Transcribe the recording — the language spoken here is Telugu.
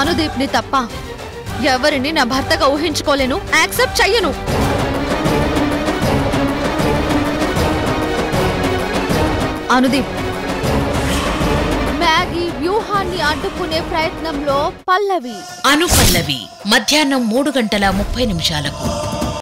అనుదీప్ని తప్ప ఎవరిని నా భర్తగా ఊహించుకోలేను, యాక్సెప్ట్ చేయను. అనుదీప్ మ్యాగీ వ్యూహాన్ని అడ్డుకునే ప్రయత్నంలో పల్లవి. అనుపల్లవి మధ్యాహ్నం 3:30 నిమిషాలకు.